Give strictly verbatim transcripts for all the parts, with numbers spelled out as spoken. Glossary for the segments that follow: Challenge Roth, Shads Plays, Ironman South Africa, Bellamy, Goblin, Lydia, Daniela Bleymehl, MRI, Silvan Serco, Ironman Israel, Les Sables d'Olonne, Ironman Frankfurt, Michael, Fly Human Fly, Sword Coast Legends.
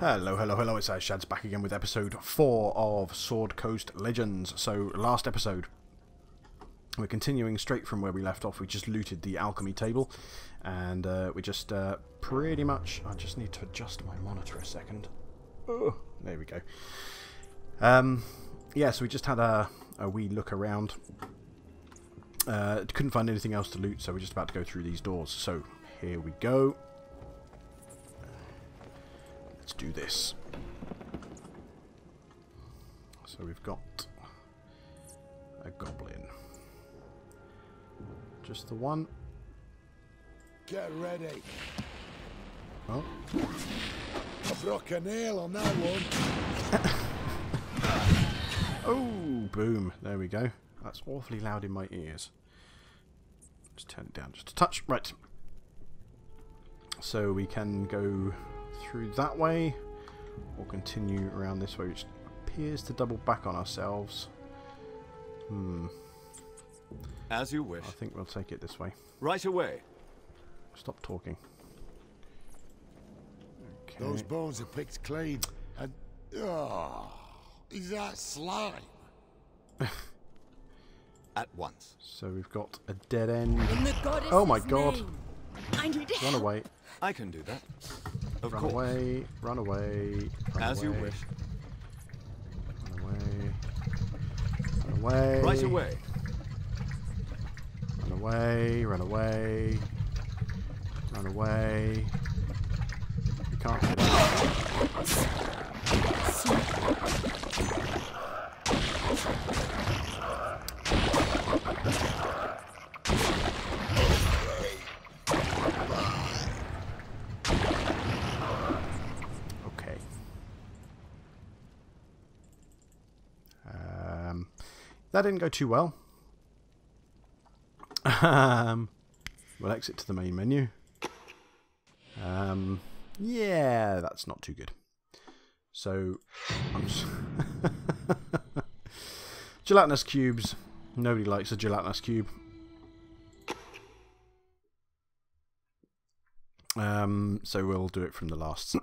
Hello, hello, hello, it's Shads back again with episode four of Sword Coast Legends. So, last episode, we're continuing straight from where we left off. We just looted the alchemy table, and uh, we just uh, pretty much... I just need to adjust my monitor a second. Oh, there we go. Um, yeah, so we just had a, a wee look around. Uh, couldn't find anything else to loot, so we're just about to go through these doors. So, here we go. Do this. So we've got a goblin. Just the one. Get ready. Oh. I've rocked a nail on that one. Oh, boom. There we go. That's awfully loud in my ears. Just turn it down just a touch. Right. So we can go through that way, or continue around this way, which appears to double back on ourselves. Hmm. As you wish. I think we'll take it this way. Right away. Stop talking. Okay. Those bones are picked clean, and oh, is that slime? At once. So we've got a dead end. Oh my god! Name. I need Run away! I can do that. Of run course. away, run away, run As away. you wish. Run away. Run away. Right away. Run away, run away. Run away. You can't. That didn't go too well. um, we'll exit to the main menu. Um, yeah, that's not too good. So, I'm just gelatinous cubes. Nobody likes a gelatinous cube. Um, so we'll do it from the last.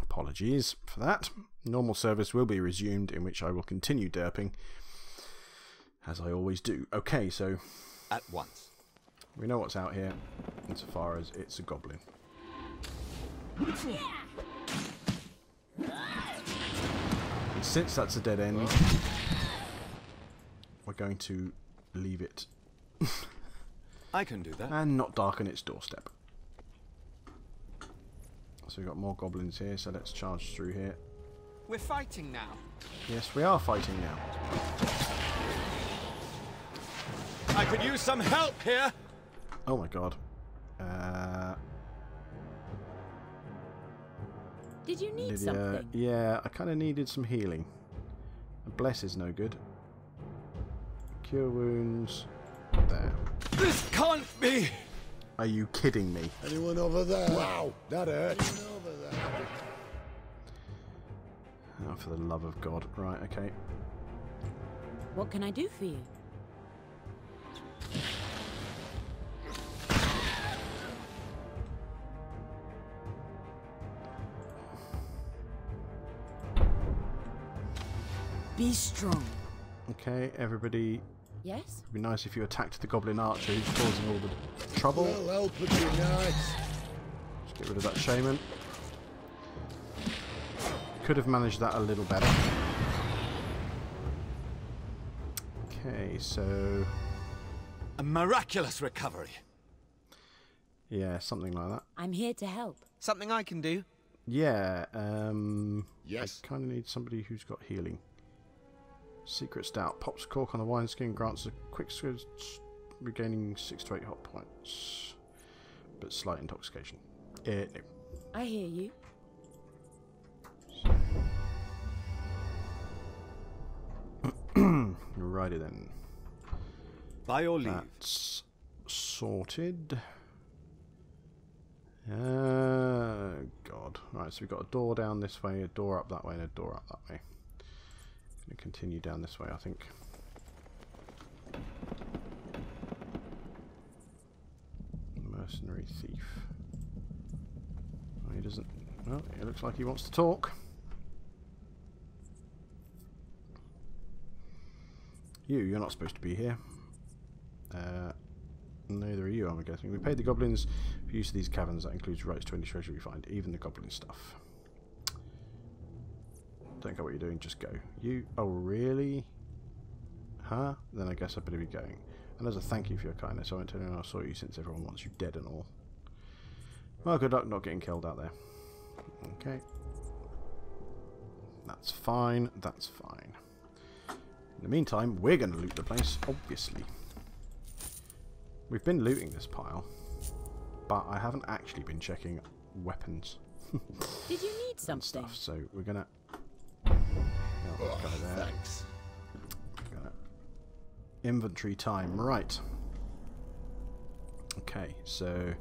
Apologies for that. Normal service will be resumed, in which I will continue derping, as I always do. Okay, so... At once. We know what's out here, insofar as it's a goblin. And since that's a dead end, we're going to leave it. I can do that. And not darken its doorstep. So we've got more goblins here, so let's charge through here. We're fighting now. Yes, we are fighting now. I could use some help here. Oh my god. Uh, Did you need Lydia, something? Yeah, I kind of needed some healing. A bless is no good. Cure wounds. There. This can't be. Are you kidding me? Anyone over there? Wow, that hurt. Anyone over there? Oh, for the love of God. Right, okay. What can I do for you? Be strong. Okay, everybody... Yes? It'd be nice if you attacked the goblin archer who's causing all the trouble. Well, help would be nice. Just get rid of that shaman. Could have managed that a little better. Okay, so... A miraculous recovery. Yeah, something like that. I'm here to help. Something I can do? Yeah, um... Yes. I kind of need somebody who's got healing. Secret stout. Pops cork on the wineskin, grants a quick switch, regaining six to eight hot points. But slight intoxication. Uh, no. I hear you. Righty then. By your leave. That's sorted. Uh, God. Right, so we've got a door down this way, a door up that way, and a door up that way. Gonna continue down this way, I think. Mercenary thief. he doesn't. Well, it looks like he wants to talk. You, you're not supposed to be here. Uh, neither are you, I'm guessing. We paid the goblins for use of these caverns. That includes rights to any treasure we find, even the goblin stuff. Don't care what you're doing, just go. You, oh really? Huh? Then I guess I better be going. And as a thank you for your kindness, I won't turn in I saw you since everyone wants you dead and all. Well, good luck not getting killed out there. Okay. That's fine, that's fine. In the meantime, we're going to loot the place, obviously. We've been looting this pile, but I haven't actually been checking weapons. Did you need something? Stuff, so we're going to... Oh, there. Thanks. Inventory time, right. Okay, so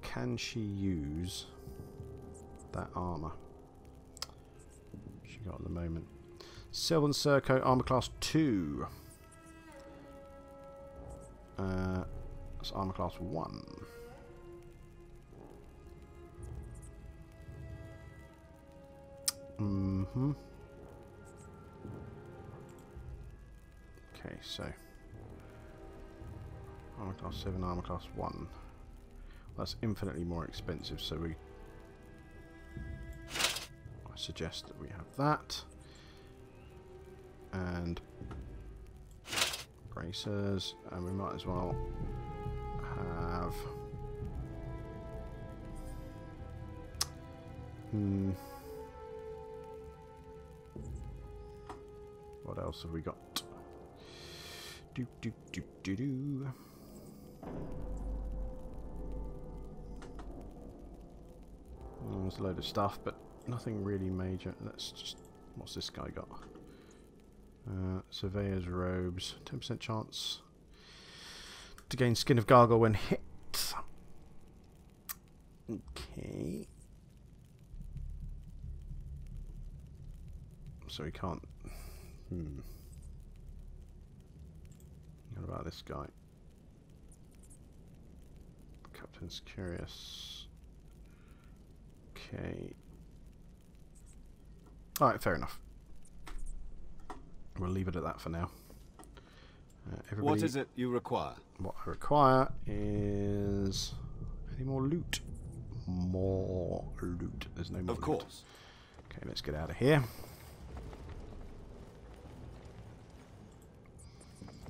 can she use that armor she got at the moment? Silvan Serco, armor class two. Uh, that's armor class one. Mm-hmm. Okay, so armor class seven, armor class one. That's infinitely more expensive, so we I suggest that we have that. And bracers, and we might as well have hmm. What else have we got? Do do do do do. Oh, there's a load of stuff, but nothing really major. Let's just. What's this guy got? Uh, surveyor's robes. Ten percent chance to gain skin of gargoyle when hit. Okay. So we can't. Hmm. What about this guy? Captain's Curious. Okay. Alright, fair enough. We'll leave it at that for now. Uh, everybody, what is it you require? What I require is... Any more loot? More loot. There's no more loot. Of course. Okay, let's get out of here.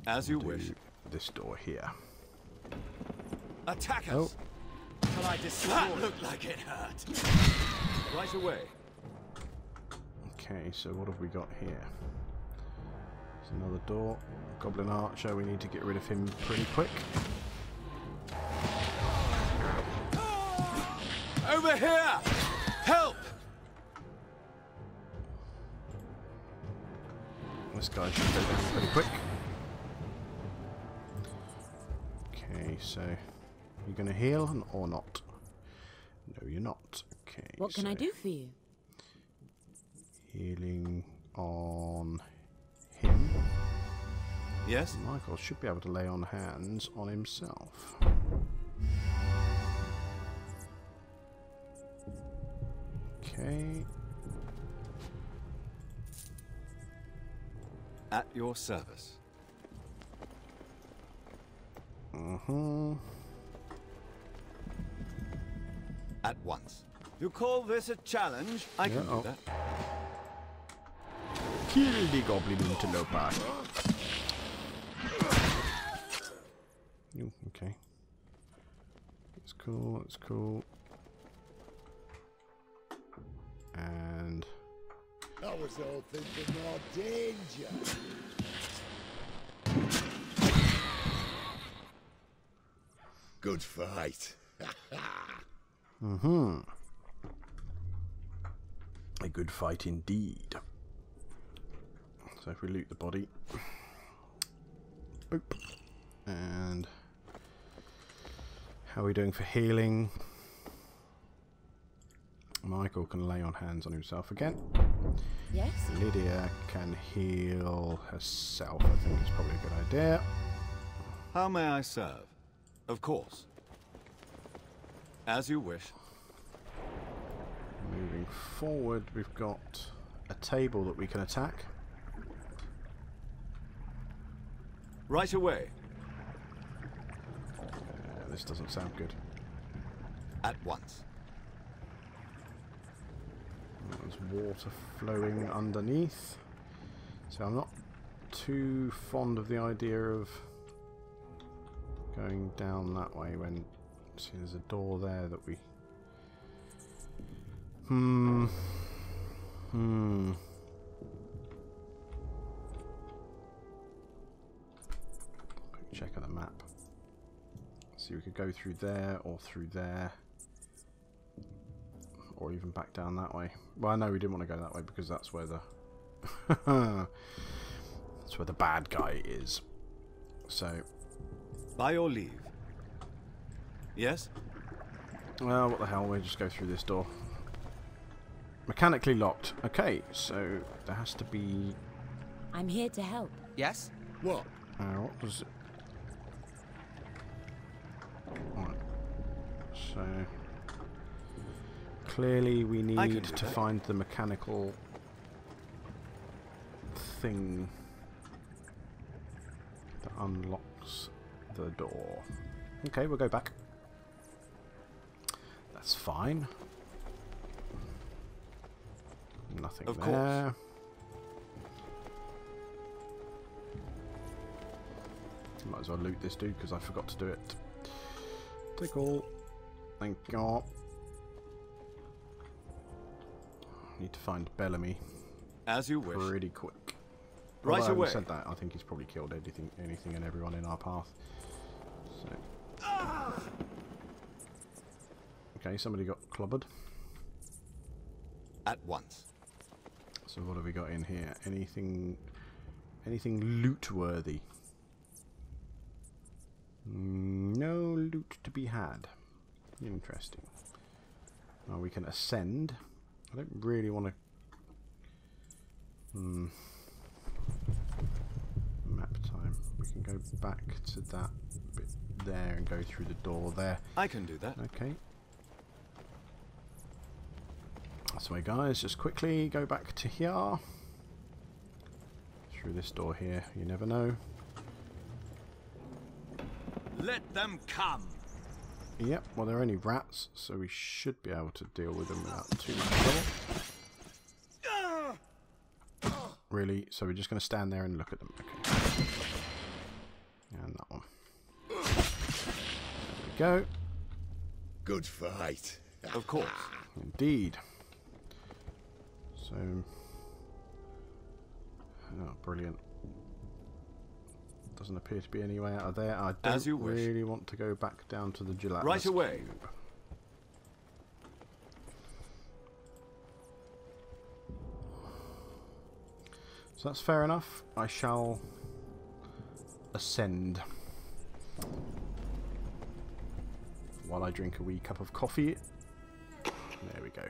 As you wish. This door here. Attack us! Oh. Shall I destroy? That looked like it hurt. Right away. Okay, so what have we got here? There's another door. Goblin archer. We need to get rid of him pretty quick. Over here! Help! This guy should go down pretty quick. So, you're going to heal or not? No, you're not. Okay. What can so I do for you? Healing on him. Yes. Michael should be able to lay on hands on himself. Okay. At your service. Uh-huh. At once. You call this a challenge? I yeah, can do oh. that. Kill the goblin interloper. Ooh, okay. It's cool, it's cool. And that was the whole thing for more danger. Good fight. Mm-hmm. A good fight indeed. So if we loot the body. Boop. And how are we doing for healing? Michael can lay on hands on himself again. Yes. Lydia can heal herself. I think it's probably a good idea. How may I serve? Of course. As you wish. going forward, we've got a table that we can attack. Right away. Yeah, this doesn't sound good. At once. There's water flowing underneath. So I'm not too fond of the idea of going down that way when... See, there's a door there that we... Hmm... Hmm... Quick check of the map. See, we could go through there, or through there. Or even back down that way. Well, I know we didn't want to go that way because that's where the... that's where the bad guy is. So... By your leave. Yes? Well, what the hell, we'll just go through this door. Mechanically locked. Okay, so there has to be... I'm here to help. Yes? What? Uh, what was it? Alright. So... Clearly we need to find the mechanical... thing... that unlocks the door. Okay, we'll go back. That's fine. Nothing of there. Course. Might as well loot this dude because I forgot to do it. Take all. Thank God. Need to find Bellamy. As you wish. Pretty quick. Right Although away. I said that. I think he's probably killed anything, anything, and everyone in our path. So. Okay, somebody got clobbered. At once. So what have we got in here? Anything, anything loot-worthy? No loot to be had. Interesting. Now we can ascend. I don't really want to. Hmm. Map time. We can go back to that bit there and go through the door there. I can do that. Okay. So guys, just quickly go back to here. Through this door here, you never know. Let them come. Yep, well they're only rats, so we should be able to deal with them without too much trouble. Really? So we're just going to stand there and look at them. Okay. And that one. There we go. Good fight. Of course. Indeed. So, oh, brilliant. Doesn't appear to be any way out of there. I don't As you really wish. want to go back down to the gelatinous Right away. Cube. So that's fair enough. I shall ascend. While I drink a wee cup of coffee. There we go.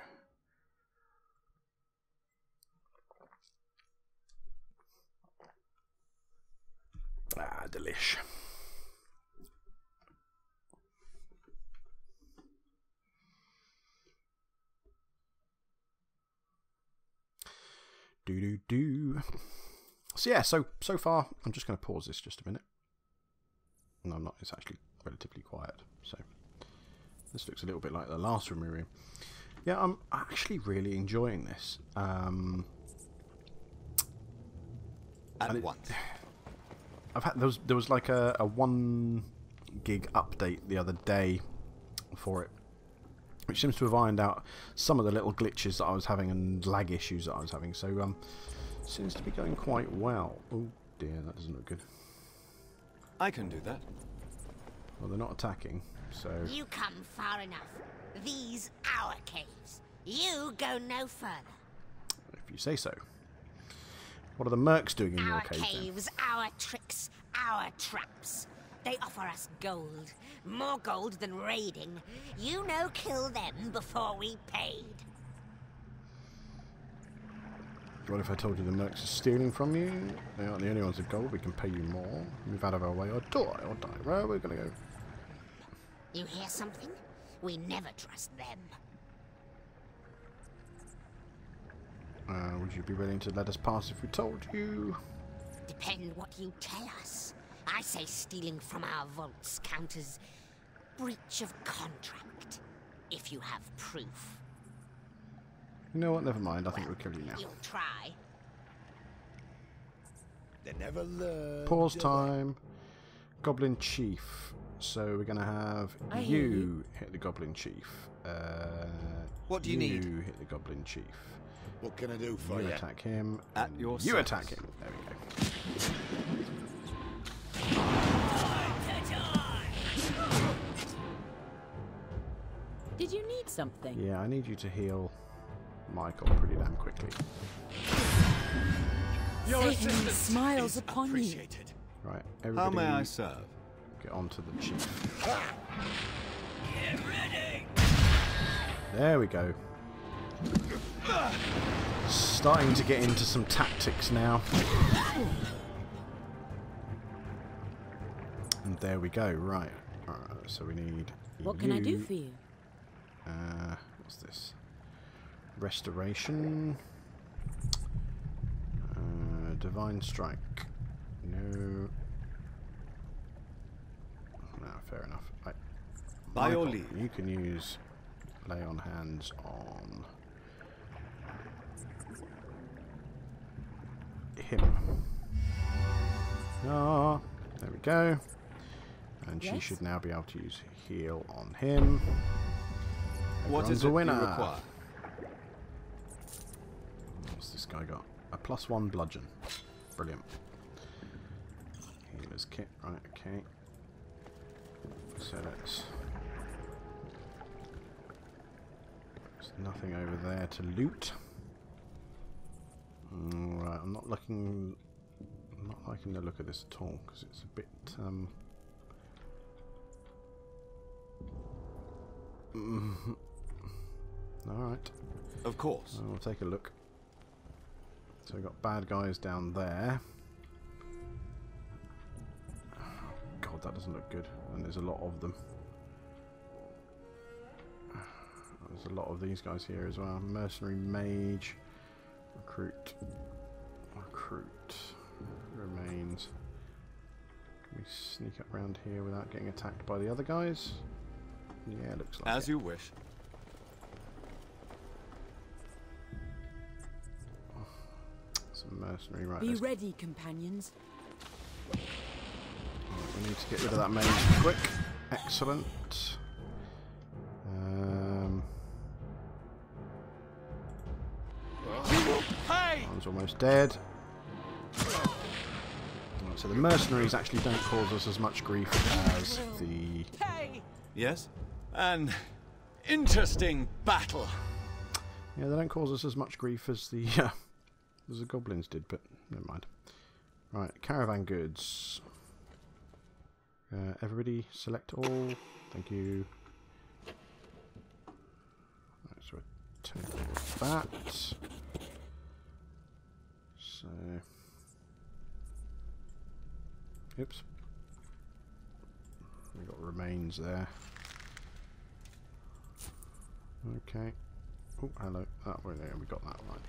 Ah, delish. Do do do. So yeah, so so far, I'm just going to pause this just a minute. No, I'm not. It's actually relatively quiet. So this looks a little bit like the last room we were in. Yeah, I'm actually really enjoying this. Um, At once. I've had there was there was like a, a one gig update the other day for it, which seems to have ironed out some of the little glitches that I was having and lag issues that I was having. So um, seems to be going quite well. Oh dear, that doesn't look good. I can do that. Well, they're not attacking, so. You come far enough. These our caves. You go no further. If you say so. What are the mercs doing in our your cave? Our caves, then? Our tricks, our traps. They offer us gold. More gold than raiding. You know, kill them before we paid. What if I told you the mercs are stealing from you? They aren't the only ones with gold. We can pay you more. Move out of our way or die or die. Where are we going to go? You hear something? We never trust them. Would you be willing to let us pass if we told you? Depend what you tell us. I say stealing from our vaults counts as breach of contract, if you have proof. You know what? Never mind. I well, think we'll kill you now. You'll try. They never learn. Pause time. Goblin Chief. So we're gonna have I you, you hit the Goblin Chief. Uh, what do you, you need? You hit the Goblin Chief. What can I do for you? You attack him. At your you service. Attack him. There we go. Did you need something? Yeah, I need you to heal Michael pretty damn quickly. Your assistance smiles upon appreciated. You. Right, everybody. How may I serve? Get on to the chief. Get ready. There we go. Starting to get into some tactics now. And there we go. Right. All right, so we need. What you. Can I do for you? Uh, what's this? Restoration. Uh, Divine Strike. No. No, fair enough. Right. By your leave. You can use Lay on Hands on him. Ah, there we go. And yes? She should now be able to use Heal on him. What is a winner? Require? What's this guy got? A plus one bludgeon. Brilliant. Healer's kit. Right, okay. So let's. There's nothing over there to loot. Alright, I'm not looking. I'm not liking the look of this at all because it's a bit. Um, Alright. Of course. We'll take a look. So we've got bad guys down there. Oh, God, that doesn't look good. And there's a lot of them. There's a lot of these guys here as well. Mercenary Mage. Recruit. Recruit. Remains. Can we sneak up around here without getting attacked by the other guys? Yeah, looks like as it. You wish. Some mercenary, right? Be ready, companions. Right, we need to get rid of that mage quick. Excellent. Um, hey! One's almost dead. Right, so the mercenaries actually don't cause us as much grief as the. Hey! Yes. An interesting battle. Yeah, they don't cause us as much grief as the uh, as the goblins did, but never mind. Right, caravan goods. Uh, everybody, select all. Thank you. Right, so we'll take all of that. So, oops. We've got remains there. Okay. Oh, hello. That way there. We got that right.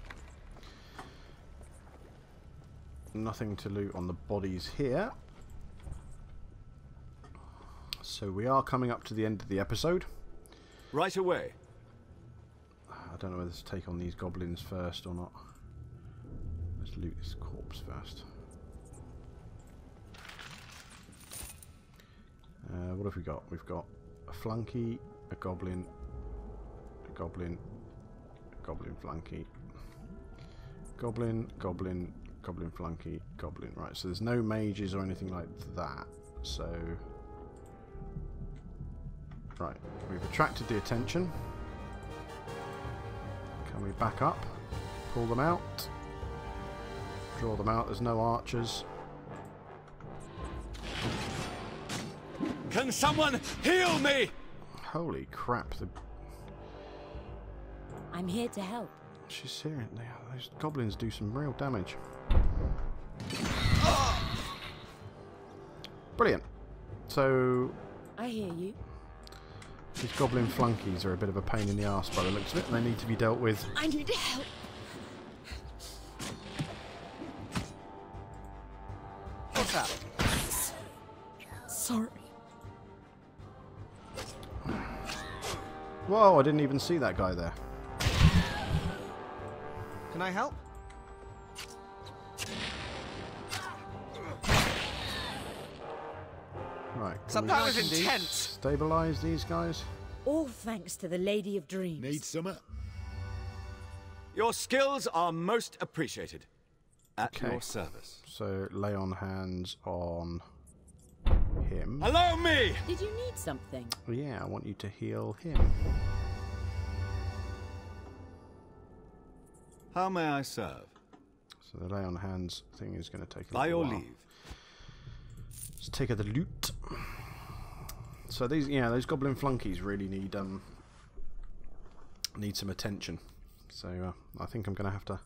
Nothing to loot on the bodies here. So we are coming up to the end of the episode. Right away. I don't know whether to take on these goblins first or not. Let's loot this corpse first. Uh, what have we got? We've got a flanky, a goblin, a goblin, a goblin flanky, goblin, goblin, goblin flanky, goblin. Right, so there's no mages or anything like that. So, right, we've attracted the attention. Can we back up? Pull them out. Draw them out. There's no archers. Can someone heal me? Holy crap! The... I'm here to help. She's serious now. Those goblins do some real damage. Oh! Brilliant. So. I hear you. These goblin flunkies are a bit of a pain in the arse by the looks of it, and they need to be dealt with. I need help. up. Sorry. Whoa, I didn't even see that guy there. Can I help? Right. Sometimes it's intense. Stabilize these guys. All thanks to the Lady of Dreams. Need summer. Your skills are most appreciated. At okay. your service. So lay on hands on him. Allow me! Did you need something? Yeah, I want you to heal him. How may I serve? So the lay on hands thing is going to take a By little while. By your leave. Let's take her the loot. So these, yeah, those goblin flunkies really need um need some attention. So uh, I think I'm going to have to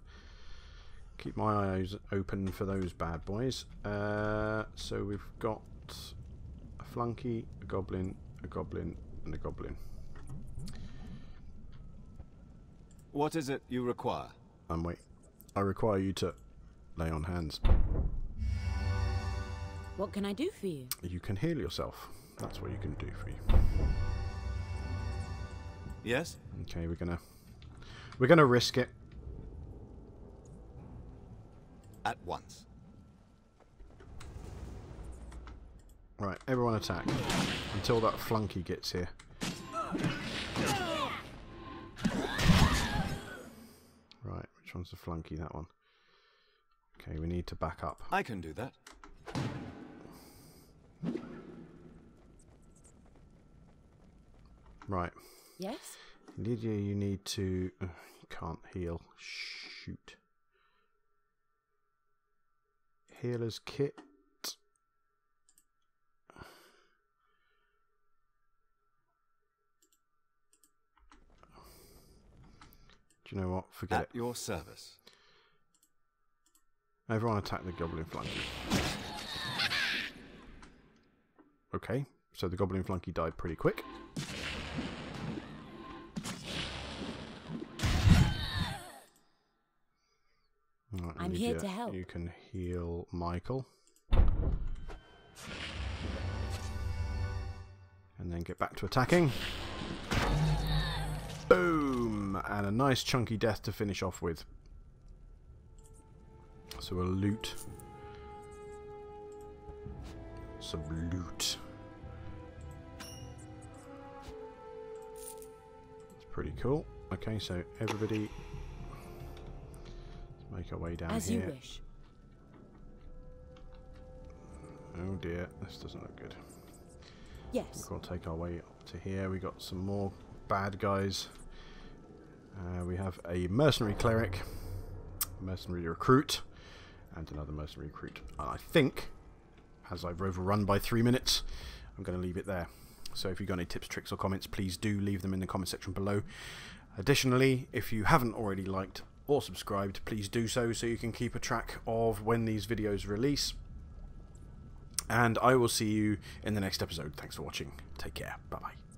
keep my eyes open for those bad boys. Uh, so we've got a flunky, a goblin, a goblin, and a goblin. What is it you require? Um, wait. I require you to lay on hands. What can I do for you? You can heal yourself. That's what you can do for you. Yes? Okay, we're gonna we're gonna risk it. At once. Right, everyone attack. Until that flunky gets here. Right, which one's the flunky? That one. Okay, we need to back up. I can do that. Right. Yes? Lydia, you need to... Uh, you can't heal. Shoot. Healer's kit. Do you know what? Forget it. At your service. Everyone attack the goblin flunky. Okay, so the goblin flunky died pretty quick. Right, I'm Lydia, here to help. You can heal Michael. And then get back to attacking. Boom! And a nice chunky death to finish off with. So we'll loot. Some loot. It's pretty cool. Okay, so everybody... Make our way down As here. As you wish. Oh dear, this doesn't look good. Yes. We'll take our way up to here. We got some more bad guys. Uh, we have a mercenary cleric, mercenary recruit, and another mercenary recruit. And I think, as I've overrun by three minutes, I'm going to leave it there. So if you've got any tips, tricks, or comments, please do leave them in the comment section below. Additionally, if you haven't already liked or subscribed, please do so so you can keep a track of when these videos release. And I will see you in the next episode. Thanks for watching. Take care. Bye bye.